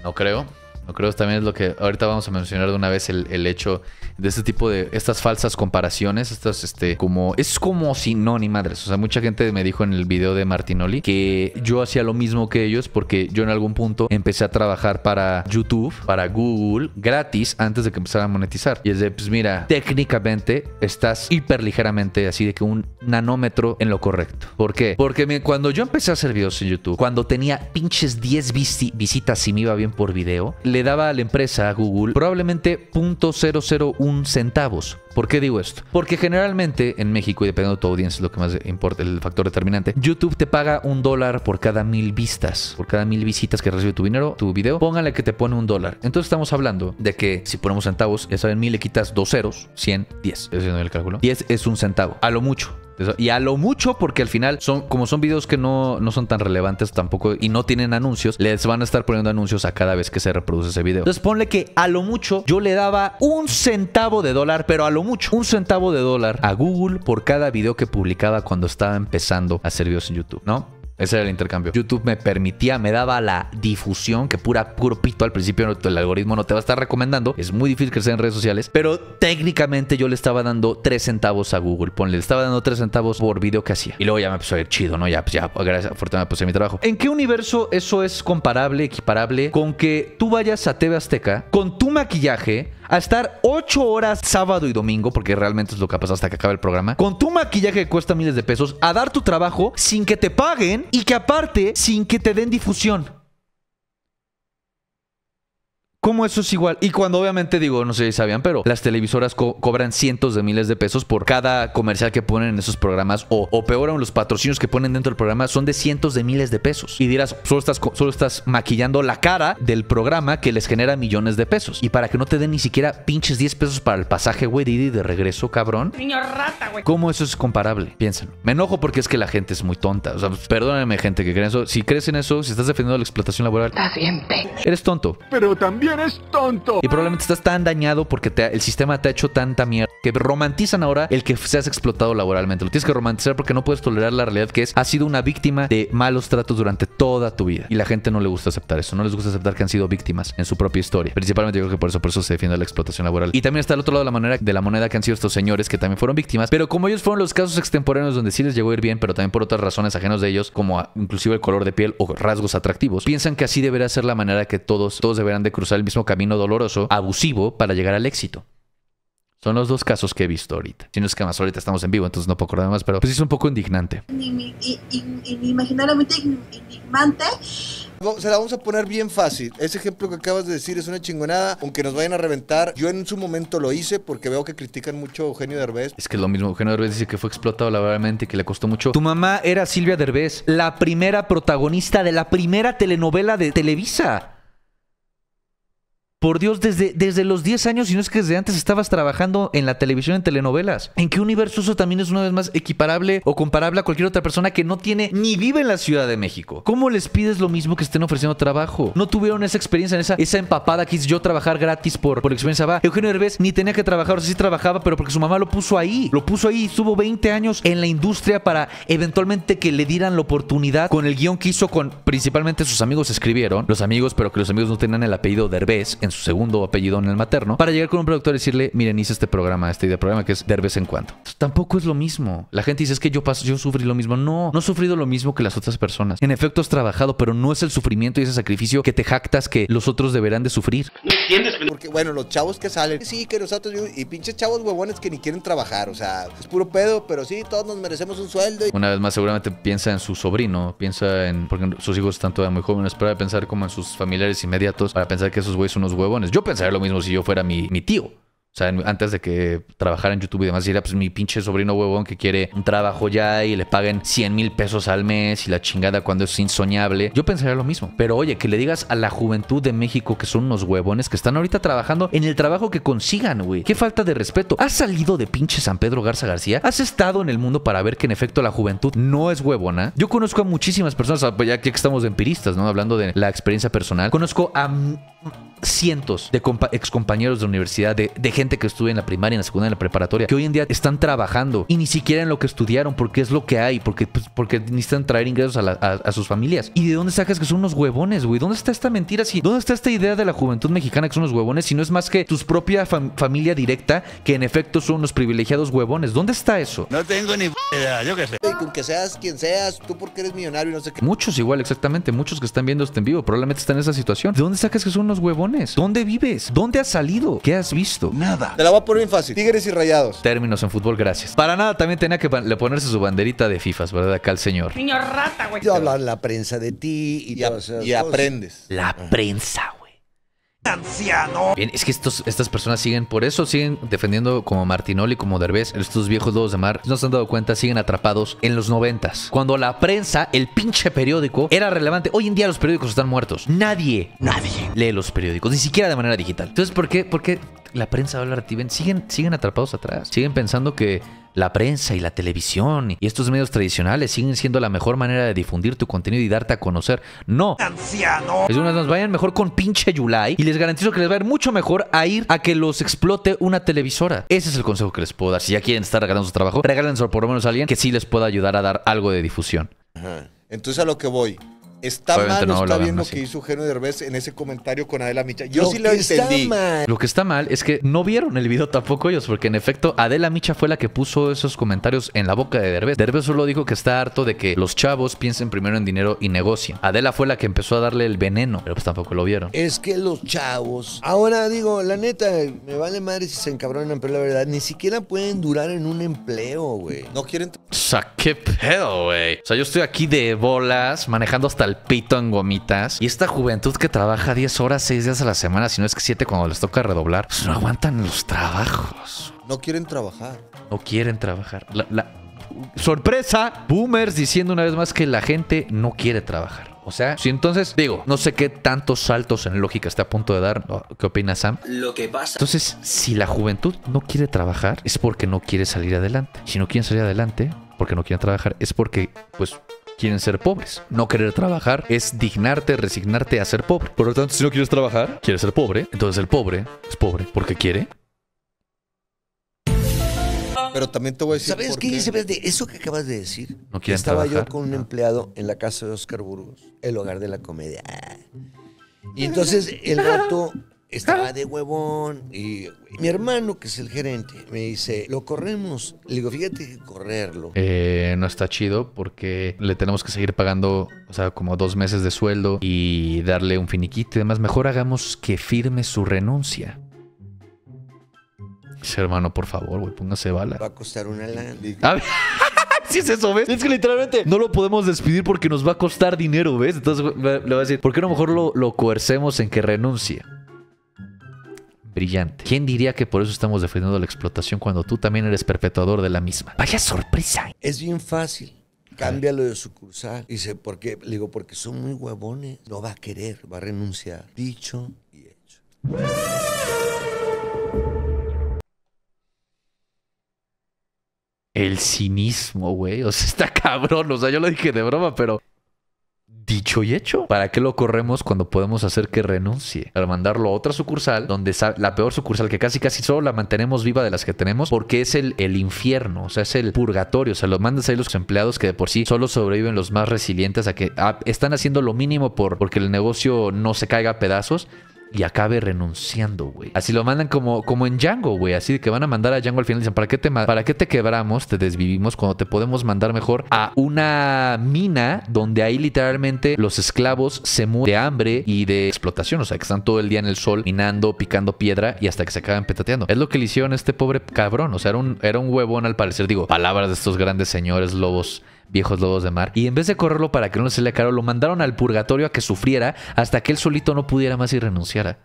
no creo. No creo, también es lo que ahorita vamos a mencionar de una vez, el, el hecho de este tipo de, estas falsas comparaciones, estas, este, como, es como si no, ni madres, o sea, mucha gente me dijo en el video de Martinoli que yo hacía lo mismo que ellos, porque yo en algún punto empecé a trabajar para YouTube, para Google, gratis, antes de que empezara a monetizar, y es de, pues mira, técnicamente estás hiper ligeramente, así de que un nanómetro en lo correcto. ¿Por qué? Porque me, cuando yo empecé a hacer videos en YouTube, cuando tenía pinches diez visitas, si me iba bien por video, le daba a la empresa, a Google, probablemente punto cero cero uno centavos. ¿Por qué digo esto? Porque generalmente en México, y dependiendo de tu audiencia, es lo que más importa, el factor determinante, YouTube te paga un dólar por cada mil vistas. Por cada mil visitas que recibe tu dinero, tu video, póngale que te pone un dólar. Entonces estamos hablando de que si ponemos centavos, ya saben, mil le quitas dos ceros, cien, diez. Estoy haciendo el cálculo. diez es un centavo, a lo mucho. Y a lo mucho, porque al final son, como son videos que no, no son tan relevantes tampoco y no tienen anuncios, les van a estar poniendo anuncios a cada vez que se reproduce ese video. Entonces ponle que a lo mucho yo le daba un centavo de dólar, pero a lo mucho un centavo de dólar a Google por cada video que publicaba cuando estaba empezando a hacer videos en YouTube, ¿no? Ese era el intercambio. YouTube me permitía, me daba la difusión, que pura puro pito. Al principio el algoritmo no te va a estar recomendando. Es muy difícil crecer en redes sociales. Pero técnicamente yo le estaba dando tres centavos a Google. Ponle, le estaba dando tres centavos por video que hacía. Y luego ya me empezó a ir chido, ¿no? Ya, pues ya, gracias, afortunadamente, pues, en mi trabajo. ¿En qué universo eso es comparable, equiparable con que tú vayas a T V Azteca con tu maquillaje a estar ocho horas sábado y domingo, porque realmente es lo que ha pasado hasta que acaba el programa, con tu maquillaje que cuesta miles de pesos, a dar tu trabajo sin que te paguen y que aparte, sin que te den difusión. ¿Cómo eso es igual? Y cuando obviamente digo, no sé si sabían, pero las televisoras co cobran cientos de miles de pesos por cada comercial que ponen en esos programas, o, o peor aún, los patrocinios que ponen dentro del programa son de cientos de miles de pesos. Y dirás, solo estás, solo estás maquillando la cara del programa que les genera millones de pesos. Y para que no te den ni siquiera pinches diez pesos para el pasaje, güey, y de regreso, cabrón. Niño rata, güey. ¿Cómo eso es comparable? Piénsenlo. Me enojo porque es que la gente es muy tonta. O sea, perdónenme, gente que cree eso. Si crees en eso, si estás defendiendo la explotación laboral, estás bien pecho. Eres tonto. Pero también eres tonto. Y probablemente estás tan dañado porque te, el sistema te ha hecho tanta mierda que romantizan ahora el que seas explotado laboralmente. Lo tienes que romantizar porque no puedes tolerar la realidad que es, has sido una víctima de malos tratos durante toda tu vida. Y la gente no le gusta aceptar eso. No les gusta aceptar que han sido víctimas en su propia historia. Principalmente yo creo que por eso, por eso se defiende la explotación laboral. Y también está el otro lado de la, manera, de la moneda que han sido estos señores que también fueron víctimas. Pero como ellos fueron los casos extemporáneos donde sí les llegó a ir bien, pero también por otras razones ajenas de ellos, como a, inclusive el color de piel o rasgos atractivos, piensan que así deberá ser la manera que todos, todos deberán de cruzar el mismo camino doloroso, abusivo, para llegar al éxito. Son los dos casos que he visto ahorita. Si no es que más ahorita estamos en vivo, entonces no puedo acordar más, pero pues es un poco indignante. Inimaginablemente indignante. Se la vamos a poner bien fácil. Ese ejemplo que acabas de decir es una chingonada, aunque nos vayan a reventar. Yo en su momento lo hice porque veo que critican mucho a Eugenio Derbez. Es que es lo mismo. Eugenio Derbez dice que fue explotado laboralmente y que le costó mucho. Tu mamá era Silvia Derbez, la primera protagonista de la primera telenovela de Televisa. Por Dios, desde, desde los diez años, si no es que desde antes estabas trabajando en la televisión, en telenovelas. ¿En qué universo eso también es una vez más equiparable o comparable a cualquier otra persona que no tiene ni vive en la Ciudad de México? ¿Cómo les pides lo mismo que estén ofreciendo trabajo? No tuvieron esa experiencia, esa, esa empapada que hice yo trabajar gratis por, por experiencia. Va, Eugenio Derbez ni tenía que trabajar, o sea, sí trabajaba, pero porque su mamá lo puso ahí. Lo puso ahí, estuvo veinte años en la industria para eventualmente que le dieran la oportunidad con el guión que hizo con, principalmente sus amigos escribieron, los amigos, pero que los amigos no tenían el apellido Derbez, en su segundo apellido en el materno, para llegar con un productor y decirle, miren, hice este programa, este idea de programa que es Derbez en cuanto. Tampoco es lo mismo. La gente dice, es que yo paso, yo sufrí lo mismo. No, no he sufrido lo mismo que las otras personas. En efecto, has trabajado, pero no es el sufrimiento y ese sacrificio que te jactas que los otros deberán de sufrir. No entiendes, porque bueno, los chavos que salen, sí, que nosotros, y pinches chavos huevones que ni quieren trabajar, o sea, es puro pedo, pero sí, todos nos merecemos un sueldo. Y... una vez más, seguramente piensa en su sobrino, piensa en, porque sus hijos están todavía muy jóvenes, para pensar como en sus familiares inmediatos, para pensar que esos güeyes unos huevones. Yo pensaría lo mismo si yo fuera mi, mi tío. O sea, antes de que trabajara en YouTube y demás, era pues mi pinche sobrino huevón que quiere un trabajo ya y le paguen cien mil pesos al mes y la chingada cuando es insoñable. Yo pensaría lo mismo. Pero oye, que le digas a la juventud de México que son unos huevones que están ahorita trabajando en el trabajo que consigan, güey. Qué falta de respeto. ¿Has salido de pinche San Pedro Garza García? ¿Has estado en el mundo para ver que en efecto la juventud no es huevona? Yo conozco a muchísimas personas, ya que estamos de empiristas, ¿no? Hablando de la experiencia personal. Conozco a... cientos de excompañeros de universidad, de, de gente que estudia en la primaria, en la secundaria, en la preparatoria, que hoy en día están trabajando y ni siquiera en lo que estudiaron, porque es lo que hay, porque, pues, porque necesitan traer ingresos a, la, a, a sus familias. ¿Y de dónde sacas que son unos huevones, güey? ¿Dónde está esta mentira? Si, ¿dónde está esta idea de la juventud mexicana que son unos huevones? Si no es más que tu propia fam familia directa, que en efecto son unos privilegiados huevones. ¿Dónde está eso? No tengo ni idea, yo qué sé. Y con que seas quien seas, tú porque eres millonario y no sé qué. Muchos igual, exactamente. Muchos que están viendo este en vivo probablemente están en esa situación. ¿De dónde sacas que son unos huevones? ¿Dónde vives? ¿Dónde has salido? ¿Qué has visto? Nada. Te la voy a poner bien fácil. Tigres y Rayados. Términos en fútbol, gracias. Para nada también tenía que le ponerse su banderita de FIFAs, ¿verdad? Acá el señor. Niño rata, güey. Yo hablo en la prensa de ti y, y, a, y aprendes. La ah. prensa, güey. Anciano. Bien, es que estos, estas personas siguen, por eso siguen defendiendo como Martinoli, como Derbez, estos viejos lobos de mar. No se han dado cuenta, siguen atrapados en los noventas, cuando la prensa, el pinche periódico, era relevante. Hoy en día los periódicos están muertos. Nadie, nadie lee los periódicos, ni siquiera de manera digital. Entonces, ¿por qué, por qué la prensa va a hablar? Siguen, siguen atrapados atrás. Siguen pensando que la prensa y la televisión y estos medios tradicionales siguen siendo la mejor manera de difundir tu contenido y darte a conocer. ¡No! ¡Anciano! Es unas nos vayan mejor con pinche Yulai y les garantizo que les va a ir mucho mejor a ir a que los explote una televisora. Ese es el consejo que les puedo dar. Si ya quieren estar regalando su trabajo, regálense por lo menos a alguien que sí les pueda ayudar a dar algo de difusión. Ajá. Entonces a lo que voy... Está Obviamente mal, no está bien lo que hizo Eugenio Derbez en ese comentario con Adela Micha. Yo lo sí lo entendí. Lo que está mal es que no vieron el video tampoco ellos, porque en efecto Adela Micha fue la que puso esos comentarios en la boca de Derbez. Derbez solo dijo que está harto de que los chavos piensen primero en dinero y negocien. Adela fue la que empezó a darle el veneno, pero pues tampoco lo vieron. Es que los chavos... Ahora digo, la neta, me vale madre si se encabronan, pero la verdad, ni siquiera pueden durar en un empleo, güey. No quieren... O sea, qué pedo, güey. O sea, yo estoy aquí de bolas, manejando hasta el pito en gomitas. Y esta juventud que trabaja diez horas, seis días a la semana, si no es que siete cuando les toca redoblar, pues no aguantan los trabajos. No quieren trabajar. No quieren trabajar. La, la... Sorpresa. Boomers diciendo una vez más que la gente no quiere trabajar. O sea, si entonces, digo, no sé qué tantos saltos en lógica está a punto de dar. ¿Qué opina Sam? Lo que pasa. Entonces, si la juventud no quiere trabajar, es porque no quiere salir adelante. Si no quieren salir adelante, porque no quieren trabajar, es porque, pues... quieren ser pobres. No querer trabajar es dignarte, resignarte a ser pobre. Por lo tanto, si no quieres trabajar, quieres ser pobre. Entonces el pobre es pobre porque quiere. Pero también te voy a decir, ¿sabes qué? De eso que acabas de decir, no quieren estaba trabajar. Yo con un empleado en la casa de Oscar Burgos, el hogar de la comedia. Y entonces el gato estaba de huevón. Y mi hermano, que es el gerente, me dice, lo corremos. Le digo, fíjate que correrlo eh, no está chido porque le tenemos que seguir pagando, o sea, como dos meses de sueldo y darle un finiquito y demás. Mejor hagamos que firme su renuncia. Dice, hermano, por favor, güey, póngase bala. Va a costar una lana. A ver. Si es eso, ¿ves? Es que literalmente no lo podemos despedir porque nos va a costar dinero, ¿ves? Entonces le voy a decir, ¿por qué no mejor lo, lo coercemos en que renuncie? Brillante. ¿Quién diría que por eso estamos defendiendo la explotación cuando tú también eres perpetuador de la misma? Vaya sorpresa. Es bien fácil. Cámbialo de sucursal. Dice, ¿por qué? Le digo, porque son muy huevones. No va a querer, va a renunciar. Dicho y hecho. El cinismo, güey. O sea, está cabrón. O sea, yo lo dije de broma, pero... dicho y hecho. ¿Para qué lo corremos cuando podemos hacer que renuncie? Para mandarlo a otra sucursal, donde la peor sucursal que casi casi solo la mantenemos viva de las que tenemos, porque es el, el infierno, o sea, es el purgatorio. O sea, los mandas ahí los empleados que de por sí solo sobreviven los más resilientes a que a, están haciendo lo mínimo por, porque el negocio no se caiga a pedazos y acabe renunciando, güey. Así lo mandan como, como en Django, güey. Así de que van a mandar a Django al final. Dicen, ¿para qué, te, ¿para qué te quebramos, te desvivimos cuando te podemos mandar mejor a una mina donde ahí literalmente los esclavos se mueren de hambre y de explotación? O sea, que están todo el día en el sol minando, picando piedra y hasta que se acaban petateando. Es lo que le hicieron a este pobre cabrón. O sea, era un, era un huevón al parecer. Digo, palabras de estos grandes señores lobos, viejos lobos de mar. Y en vez de correrlo para que no se le caro, lo mandaron al purgatorio a que sufriera hasta que él solito no pudiera más y renunciara.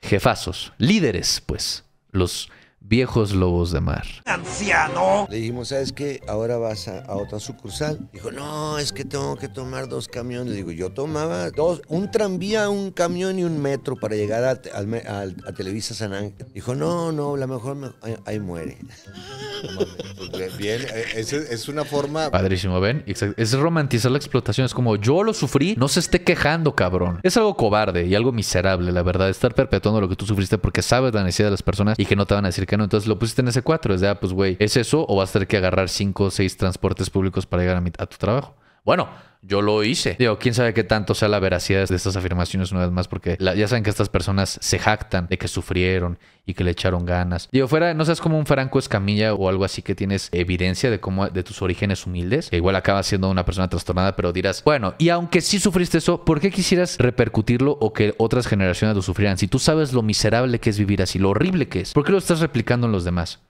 Jefazos, líderes, pues, los viejos lobos de mar. ¡Anciano! Le dijimos, ¿sabes qué? Ahora vas a, a otra sucursal. Dijo, no, es que tengo que tomar dos camiones. Le digo, yo tomaba dos, un tranvía, un camión y un metro para llegar a, a, a, a Televisa San Ángel. Dijo, no, no, la mejor, me, ahí, ahí muere. Bien, es, es una forma... Padrísimo, ven. Es romantizar la explotación. Es como, yo lo sufrí, no se esté quejando, cabrón. Es algo cobarde y algo miserable, la verdad. Estar perpetuando lo que tú sufriste porque sabes la necesidad de las personas y que no te van a decir que no. Entonces lo pusiste en ese cuatro. Es de, ah, pues, güey, ¿es eso o vas a tener que agarrar cinco o seis transportes públicos para llegar a, mi, a tu trabajo? Bueno, yo lo hice. Digo, quién sabe qué tanto sea la veracidad de estas afirmaciones una vez más, porque la, ya saben que estas personas se jactan de que sufrieron y que le echaron ganas. Digo, fuera, no seas como un Franco Escamilla o algo así que tienes evidencia de cómo de tus orígenes humildes, que igual acabas siendo una persona trastornada, pero dirás, bueno, y aunque sí sufriste eso, ¿por qué quisieras repercutirlo o que otras generaciones lo sufrieran? Si tú sabes lo miserable que es vivir así, lo horrible que es, ¿por qué lo estás replicando en los demás?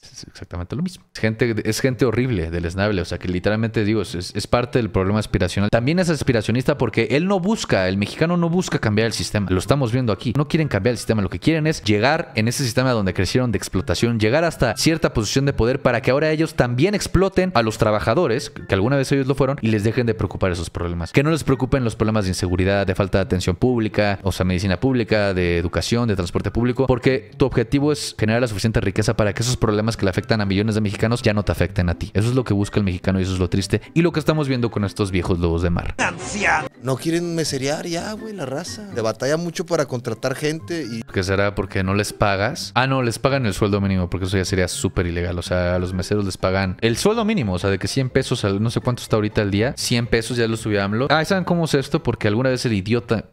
Es exactamente lo mismo. Es gente, es gente horrible, deleznable. O sea, que literalmente digo, es, es parte del problema aspiracional. También es aspiracionista porque él no busca, el mexicano no busca cambiar el sistema. Lo estamos viendo aquí. No quieren cambiar el sistema. Lo que quieren es llegar en ese sistema donde crecieron de explotación, llegar hasta cierta posición de poder para que ahora ellos también exploten a los trabajadores, que alguna vez ellos lo fueron, y les dejen de preocupar esos problemas. Que no les preocupen los problemas de inseguridad, de falta de atención pública, o sea, medicina pública, de educación, de transporte público, porque tu objetivo es generar la suficiente riqueza para que esos problemas problemas que le afectan a millones de mexicanos ya no te afecten a ti. Eso es lo que busca el mexicano y eso es lo triste y lo que estamos viendo con estos viejos lobos de mar. No quieren meserear ya, güey, la raza. Le batalla mucho para contratar gente y... ¿Qué será? ¿Porque no les pagas? Ah, no, les pagan el sueldo mínimo, porque eso ya sería súper ilegal. O sea, a los meseros les pagan el sueldo mínimo, o sea, de que cien pesos, no sé cuánto está ahorita al día, cien pesos ya lo subió AMLO. Ah, ¿saben cómo es esto? Porque alguna vez el idiota...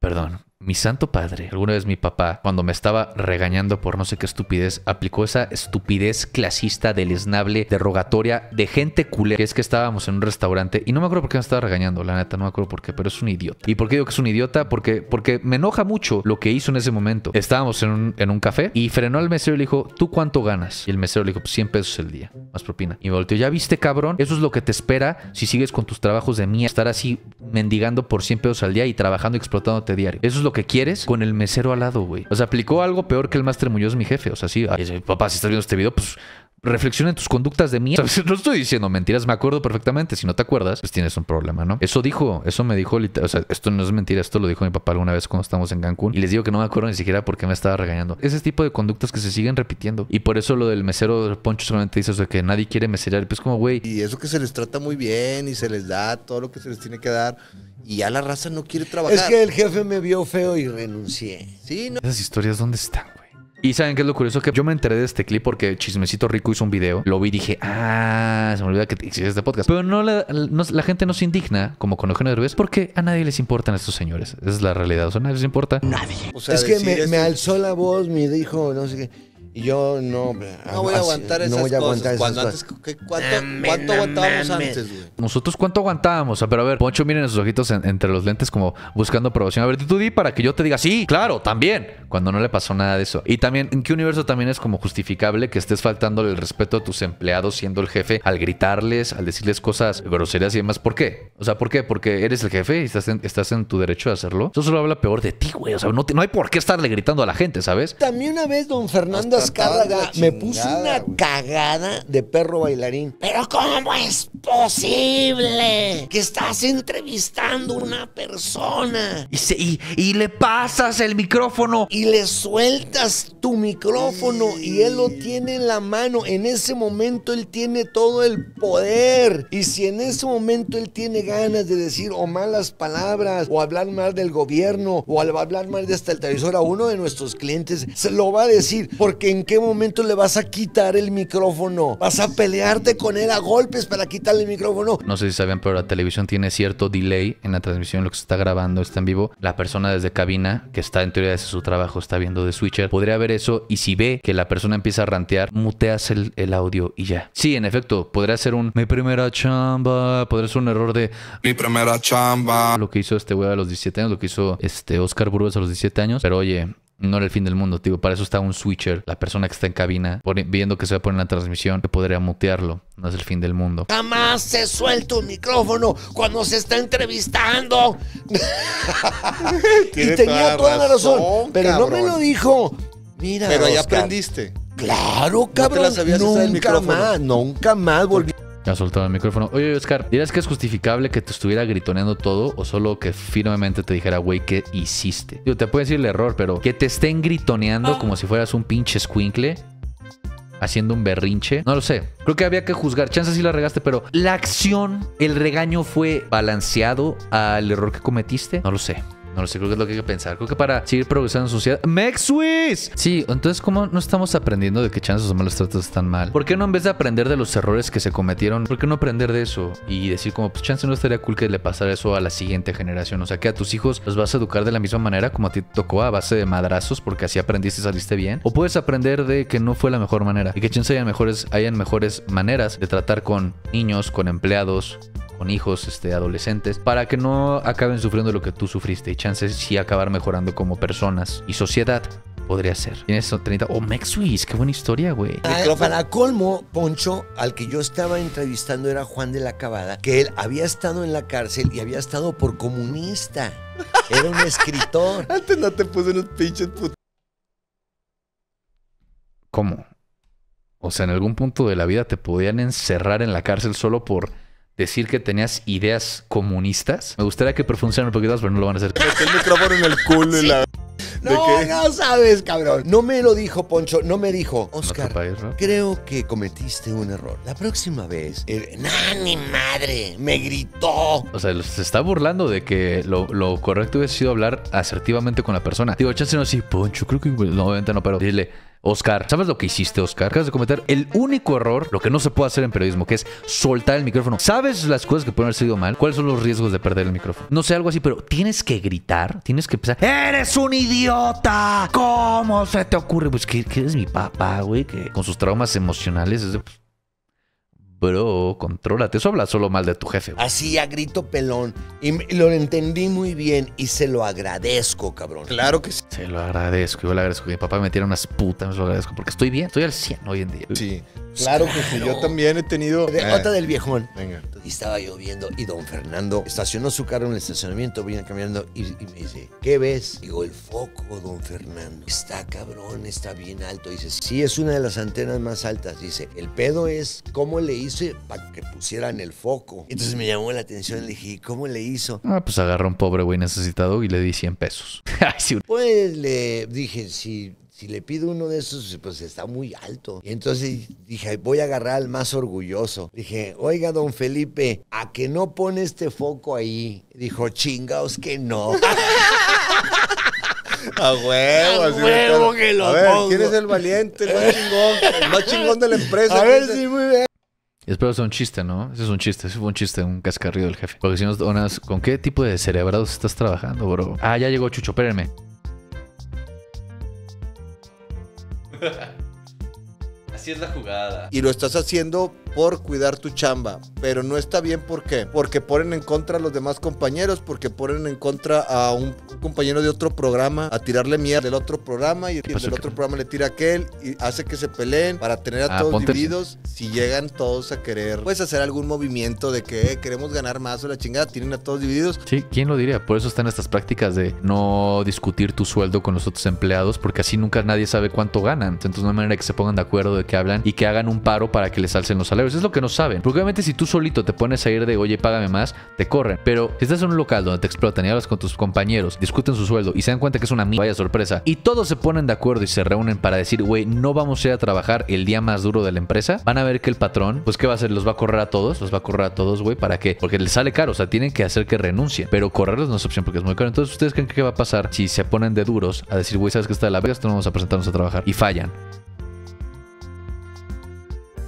Perdón. Mi santo padre, alguna vez mi papá, cuando me estaba regañando por no sé qué estupidez, aplicó esa estupidez clasista, deleznable, derogatoria, de gente culera, que es que estábamos en un restaurante y no me acuerdo por qué me estaba regañando, la neta, no me acuerdo por qué, pero es un idiota. ¿Y por qué digo que es un idiota? Porque, porque me enoja mucho lo que hizo en ese momento. Estábamos en un, en un café y frenó al mesero y le dijo, ¿tú cuánto ganas? Y el mesero le dijo, cien pesos el día, más propina. Y me volteó, ¿ya viste, cabrón? Eso es lo que te espera si sigues con tus trabajos de mierda, estar así mendigando por cien pesos al día y trabajando y explotándote diario. Eso es lo que quieres con el mesero al lado, güey. O sea, aplicó algo peor que el máster Muñoz, mi jefe. O sea, sí, ay, papá, si estás viendo este video, pues reflexiona en tus conductas de mierda. O sea, no estoy diciendo mentiras, me acuerdo perfectamente. Si no te acuerdas, pues tienes un problema, ¿no? Eso dijo, eso me dijo, o sea, esto no es mentira, esto lo dijo mi papá alguna vez cuando estábamos en Cancún. Y les digo que no me acuerdo ni siquiera por qué me estaba regañando. Ese tipo de conductas que se siguen repitiendo. Y por eso lo del mesero Poncho solamente dice eso de que nadie quiere meserear. Pues como, güey. Y eso que se les trata muy bien y se les da todo lo que se les tiene que dar. Y ya la raza no quiere trabajar. Es que el jefe me vio feo y renuncié. Sí, no. Esas historias, ¿dónde están, güey? Y ¿saben qué es lo curioso? Que yo me enteré de este clip porque Chismecito Rico hizo un video. Lo vi y dije, ah, se me olvida que existe este podcast. Pero no la, no, la gente no se indigna, como con Eugenio Derbez, porque a nadie les importan estos señores. Esa es la realidad. O sea, a nadie les importa. Nadie. O sea, es que me, es... me alzó la voz, me dijo, no sé qué. Y yo no... No voy a aguantar esas cosas. ¿Cuánto aguantábamos antes, güey? Nosotros cuánto aguantábamos. Pero a ver, Poncho, miren sus ojitos en, entre los lentes como buscando aprobación. A ver, tú di para que yo te diga, sí, claro, también. Cuando no le pasó nada de eso. Y también, ¿en qué universo también es como justificable que estés faltándole el respeto a tus empleados siendo el jefe al gritarles, al decirles cosas groserías y demás? ¿Por qué? O sea, ¿por qué? Porque eres el jefe y estás en, estás en tu derecho de hacerlo. Eso solo habla peor de ti, güey. O sea, no, te, no hay por qué estarle gritando a la gente, ¿sabes? También una vez don Fernando Cárraga me puso una wey. cagada de perro bailarín. Pero ¿cómo es posible que estás entrevistando a una persona y, se, y, y le pasas el micrófono y le sueltas tu micrófono y... y él lo tiene en la mano? En ese momento él tiene todo el poder, y si en ese momento él tiene ganas de decir o malas palabras o hablar mal del gobierno o hablar mal de esta televisora, uno de nuestros clientes se lo va a decir, porque ¿en qué momento le vas a quitar el micrófono? ¿Vas a pelearte con él a golpes para quitarle el micrófono? No sé si sabían, pero la televisión tiene cierto delay en la transmisión, lo que se está grabando está en vivo. La persona desde cabina, que está en teoría desde su trabajo, está viendo de switcher, podría ver eso, y si ve que la persona empieza a rantear, muteas el, el audio y ya. Sí, en efecto, podría ser un mi primera chamba, podría ser un error de mi primera chamba. Lo que hizo este güey a los diecisiete años, lo que hizo este Oscar Burgos a los diecisiete años, pero oye... No era el fin del mundo, tío. Para eso está un switcher, la persona que está en cabina, viendo que se va a poner la transmisión, que podría mutearlo. No es el fin del mundo. Jamás se suelta un micrófono cuando se está entrevistando. Y tenía toda la razón, razón pero cabrón. No me lo dijo. Mira, pero Oscar, ya aprendiste. Claro, cabrón. No te la sabías nunca usar el micrófono. Más, nunca más volví. Ya soltaba el micrófono. Oye, Oscar, ¿dirás que es justificable que te estuviera gritoneando todo o solo que firmemente te dijera, güey, ¿qué hiciste? Digo, te puedo decir el error, pero que te estén gritoneando como si fueras un pinche escuincle, haciendo un berrinche, no lo sé. Creo que había que juzgar. Chances sí la regaste, pero la acción, el regaño fue balanceado al error que cometiste. No lo sé. No lo sé, creo que es lo que hay que pensar. Creo que para seguir progresando en sociedad... ¡Mexwis! Sí, entonces, ¿cómo no estamos aprendiendo de que chances o malos tratos están mal? ¿Por qué no, en vez de aprender de los errores que se cometieron, por qué no aprender de eso? Y decir como, pues, chance no estaría cool que le pasara eso a la siguiente generación. O sea, que a tus hijos los vas a educar de la misma manera como a ti te tocó, a base de madrazos, porque así aprendiste y saliste bien. O puedes aprender de que no fue la mejor manera. Y que chance hayan mejores, hayan mejores maneras de tratar con niños, con empleados... con hijos, este, adolescentes, para que no acaben sufriendo lo que tú sufriste, y chances sí acabar mejorando como personas y sociedad. Podría ser. Tienes treinta. Oh, Mexwis, qué buena historia, güey. Para colmo, Poncho, al que yo estaba entrevistando era Juan de la Cabada, que él había estado en la cárcel y había estado por comunista. Era un escritor. Antes no te puse unos pinches putos. ¿Cómo? O sea, en algún punto de la vida te podían encerrar en la cárcel solo por... decir que tenías ideas comunistas. Me gustaría que profundizaran un poquito más, pero no lo van a hacer. Metí el micrófono en el culo y la... No, que... no sabes, cabrón. No me lo dijo, Poncho, no me dijo. Oscar, ¿no? Creo que cometiste un error. La próxima vez, el... ¡no, ni madre! Me gritó. O sea, se está burlando de que lo, lo correcto hubiese sido hablar asertivamente con la persona. Digo, chance no, sí, Poncho, creo que... No, obviamente no, pero dile... Oscar, ¿sabes lo que hiciste, Oscar? Acabas de cometer el único error, lo que no se puede hacer en periodismo, que es soltar el micrófono. ¿Sabes las cosas que pueden haber sido mal? ¿Cuáles son los riesgos de perder el micrófono? No sé, algo así, pero tienes que gritar, tienes que pensar, ¡eres un idiota! ¿Cómo se te ocurre? Pues que, que eres mi papá, güey, que con sus traumas emocionales es de... Bro, contrólate. Eso habla solo mal de tu jefe. Bro. Así, a grito pelón. Y lo entendí muy bien y se lo agradezco, cabrón. Claro que sí. Se lo agradezco. Yo le agradezco. Mi papá me tira unas putas. Me lo agradezco porque estoy bien. Estoy al cien hoy en día. Sí. Claro, claro que sí. Yo también he tenido... De eh. Otra del viejón. Venga. Y estaba lloviendo y don Fernando estacionó su carro en el estacionamiento. Viene caminando y, y me dice, ¿qué ves? Digo, el foco, don Fernando. Está cabrón, está bien alto. Dice, sí, es una de las antenas más altas. Dice, el pedo es cómo le hizo para que pusieran el foco. Entonces me llamó la atención, le dije, ¿cómo le hizo? Ah, pues agarró un pobre güey necesitado y le di cien pesos. Pues le dije, si, si le pido uno de esos, pues está muy alto. Y entonces dije, voy a agarrar al más orgulloso. Dije, oiga, don Felipe, ¿a que no pone este foco ahí? Dijo, chingaos que no. A huevo, a huevo que lo pongo. A ver, ¿quién es el valiente, el más chingón, el más chingón de la empresa? A ver si muy bien. Espero sea un chiste, ¿no? Ese es un chiste, ese fue un chiste, un cascarrillo del jefe. Porque si no, donas, ¿con qué tipo de cerebrados estás trabajando, bro? Ah, ya llegó Chucho, espérenme. Así es la jugada. Y lo estás haciendo por cuidar tu chamba, pero no está bien, ¿por qué? Porque ponen en contra a los demás compañeros, porque ponen en contra a un compañero de otro programa, a tirarle mierda del otro programa y el del otro programa le tira a aquel y hace que se peleen para tener a ah, todos divididos. El... Si llegan todos a querer, puedes hacer algún movimiento de que eh, queremos ganar más o la chingada, tienen a todos divididos. Sí, ¿quién lo diría? Por eso están estas prácticas de no discutir tu sueldo con los otros empleados, porque así nunca nadie sabe cuánto ganan. Entonces no hay manera que se pongan de acuerdo de que hablan y que hagan un paro para que les alcen los salarios. Es lo que no saben. Porque obviamente si tú solito te pones a ir de oye, págame más, te corren. Pero si estás en un local donde te explotan y hablas con tus compañeros, discuten su sueldo y se dan cuenta que es una mierda, vaya sorpresa, y todos se ponen de acuerdo y se reúnen para decir, güey, no vamos a ir a trabajar el día más duro de la empresa, van a ver que el patrón, pues ¿qué va a hacer? Los va a correr a todos, los va a correr a todos, güey, ¿para qué? Porque les sale caro, o sea, tienen que hacer que renuncien. Pero correrlos no es opción porque es muy caro. Entonces, ¿ustedes creen que qué va a pasar si se ponen de duros a decir, güey, sabes que está de la verga, esto no vamos a presentarnos a trabajar? Y fallan.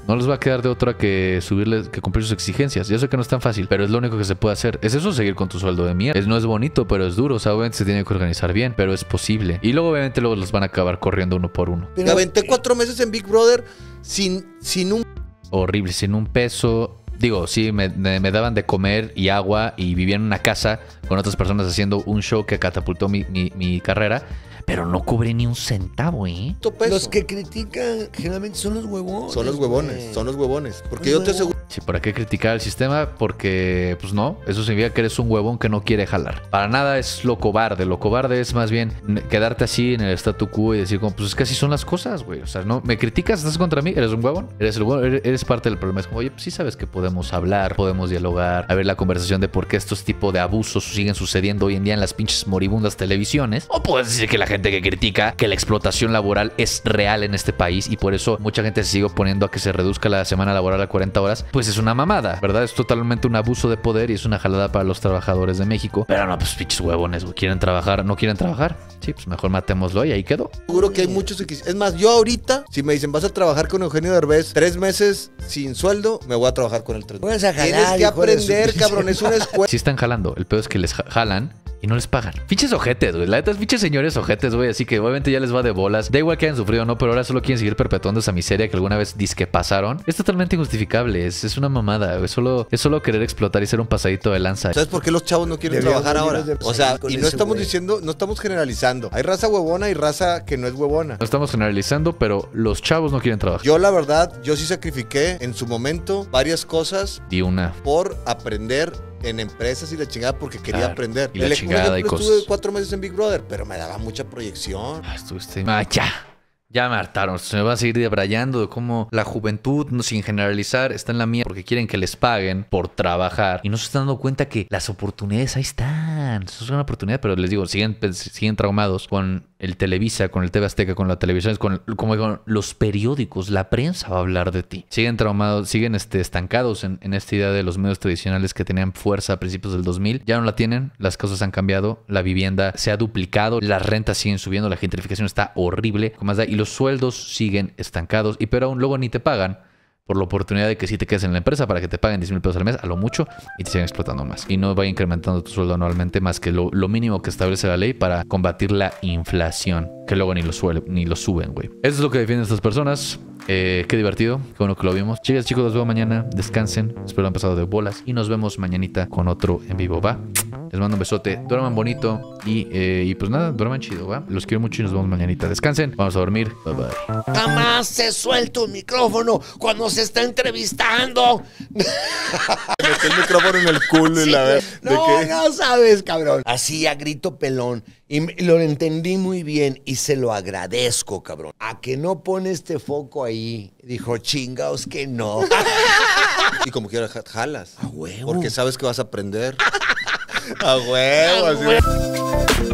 No les va a quedar de otra que subirles, que cumplir sus exigencias. Yo sé que no es tan fácil, pero es lo único que se puede hacer. Es eso, seguir con tu sueldo de mierda. Es, no es bonito, pero es duro. O sea, obviamente se tiene que organizar bien, pero es posible. Y luego, obviamente, luego los van a acabar corriendo uno por uno. Me aventé cuatro meses en Big Brother sin, sin un... Horrible, sin un peso... Digo, sí, me, me daban de comer y agua y vivía en una casa con otras personas haciendo un show que catapultó mi, mi, mi carrera, pero no cobré ni un centavo, ¿eh? Los que critican generalmente son los huevones. Son los huevones, son los huevones. Porque yo te aseguro... Sí, ¿para qué criticar el sistema? Porque, pues no, eso significa que eres un huevón que no quiere jalar. Para nada es lo cobarde. Lo cobarde es más bien quedarte así en el statu quo y decir, como, pues es que así son las cosas, güey. O sea, no, me criticas, estás contra mí, eres un huevón, eres el huevón, eres parte del problema. Es como, oye, pues sí sabes que podemos hablar, podemos dialogar, a ver la conversación de por qué estos tipos de abusos siguen sucediendo hoy en día en las pinches moribundas televisiones. O puedes decir que la gente que critica que la explotación laboral es real en este país y por eso mucha gente se sigue oponiendo a que se reduzca la semana laboral a cuarenta horas. Pues es una mamada, ¿verdad? Es totalmente un abuso de poder y es una jalada para los trabajadores de México. Pero no, pues pinches huevones, ¿quieren trabajar? ¿No quieren trabajar? Sí, pues mejor matémoslo y ahí quedó. Seguro que hay muchos que... Es más, yo ahorita, si me dicen, vas a trabajar con Eugenio Derbez tres meses sin sueldo, me voy a trabajar con el tres meses. Tienes que aprender, cabrón, es una escuela. Sí están jalando, el peor es que les jalan y no les pagan. Pinches ojetes, güey. La neta es pinches señores ojetes, güey. Así que obviamente ya les va de bolas. Da igual que hayan sufrido o no, pero ahora solo quieren seguir perpetuando esa miseria que alguna vez disque pasaron. Es totalmente injustificable. Es, es una mamada. Es solo, es solo querer explotar y ser un pasadito de lanza. ¿Sabes por qué los chavos no quieren Deberíamos trabajar ahora? O sea, y no estamos güey. diciendo, no estamos generalizando. Hay raza huevona y raza que no es huevona. No estamos generalizando, pero los chavos no quieren trabajar. Yo, la verdad, yo sí sacrifiqué en su momento varias cosas. Y una. Por aprender en empresas y la chingada porque quería claro, aprender. Y la El chingada y cosas. Estuve cuatro meses en Big Brother, pero me daba mucha proyección. Ah, estuviste... Ah, ya. Ya me hartaron. Se me va a seguir debrayando de cómo la juventud, sin generalizar, está en la mía porque quieren que les paguen por trabajar. Y no se están dando cuenta que las oportunidades ahí están. vean, eso es una oportunidad, pero les digo, siguen, siguen traumados con el Televisa, con el T V Azteca, con la televisión, con, como con los periódicos, la prensa va a hablar de ti. Siguen traumados, siguen este, estancados en, en esta idea de los medios tradicionales que tenían fuerza a principios del dos mil. Ya no la tienen, las cosas han cambiado, la vivienda se ha duplicado, las rentas siguen subiendo, la gentrificación está horrible, como más da, y los sueldos siguen estancados, y pero aún luego ni te pagan por la oportunidad de que sí te quedes en la empresa para que te paguen diez mil pesos al mes, a lo mucho, y te sigan explotando más. Y no va incrementando tu sueldo anualmente más que lo, lo mínimo que establece la ley para combatir la inflación, que luego ni lo, suele, ni lo suben, güey. Eso es lo que defienden estas personas. Eh, qué divertido, qué bueno que lo vimos. Chicas, chicos, los veo mañana. Descansen. Espero lo han pasado de bolas. Y nos vemos mañanita con otro en vivo, ¿va? Les mando un besote. Duerman bonito. Y, eh, y pues nada, duerman chido, ¿va? Los quiero mucho y nos vemos mañanita. Descansen. Vamos a dormir. Bye, bye. Jamás se suelta un micrófono cuando se está entrevistando. Mete el micrófono en el culo sí, y la verdad. No, que... no sabes, cabrón. Así a grito pelón. Y lo entendí muy bien y se lo agradezco, cabrón. A que no pone este foco ahí. Dijo, chingaos que no. Y como quieras, jalas. A huevo. Porque sabes que vas a aprender. A huevo. A huevo.